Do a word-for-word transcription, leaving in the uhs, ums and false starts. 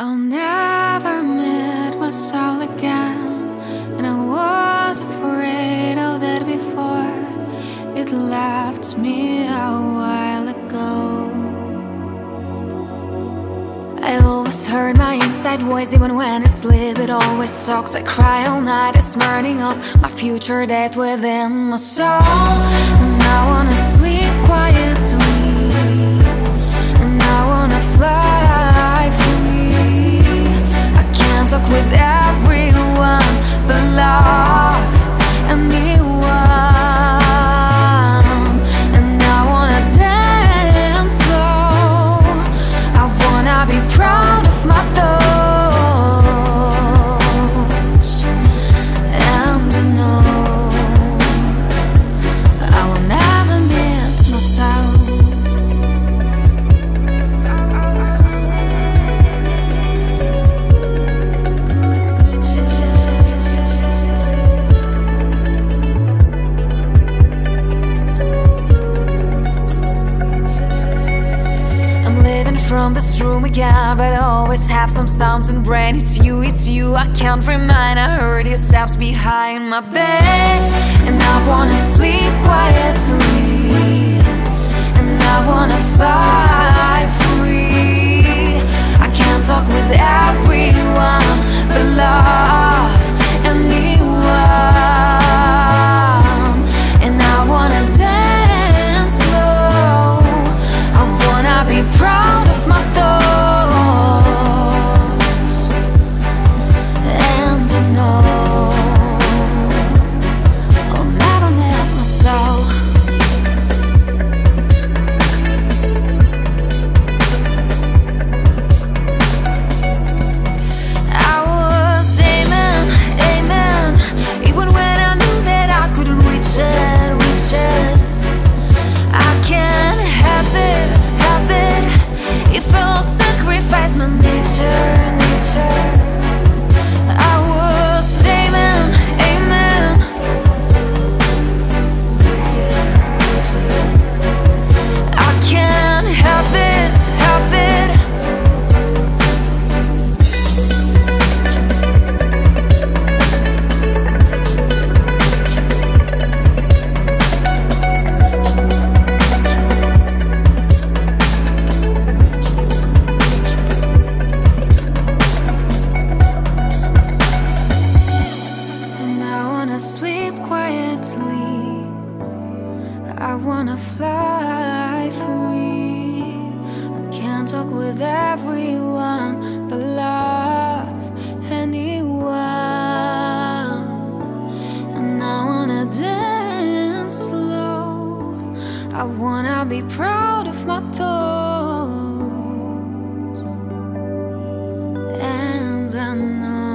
I'll never meet my soul again, and I was afraid of that before. It left me a while ago. I always heard my inside voice, even when it's sleep, it always talks. I cry all night, it's burning off my future death within my soul. And I wanna sleep quietly, and I wanna fly free. I can't talk with everyone, but love and me one. Proud of my thoughts, and I know I will never meet myself. I'm living from this room again, but I always have some sounds in brain. It's you, it's you, I can't remind. I heard your steps behind my bed, and I wanna sleep quietly, and I wanna fly free. I can't talk with everyone, but love anyone. And I wanna dance slow, I wanna be proud of my thoughts. I wanna fly free. I can't talk with everyone, but love anyone. And I wanna dance slow. I wanna be proud of my thoughts, and I know.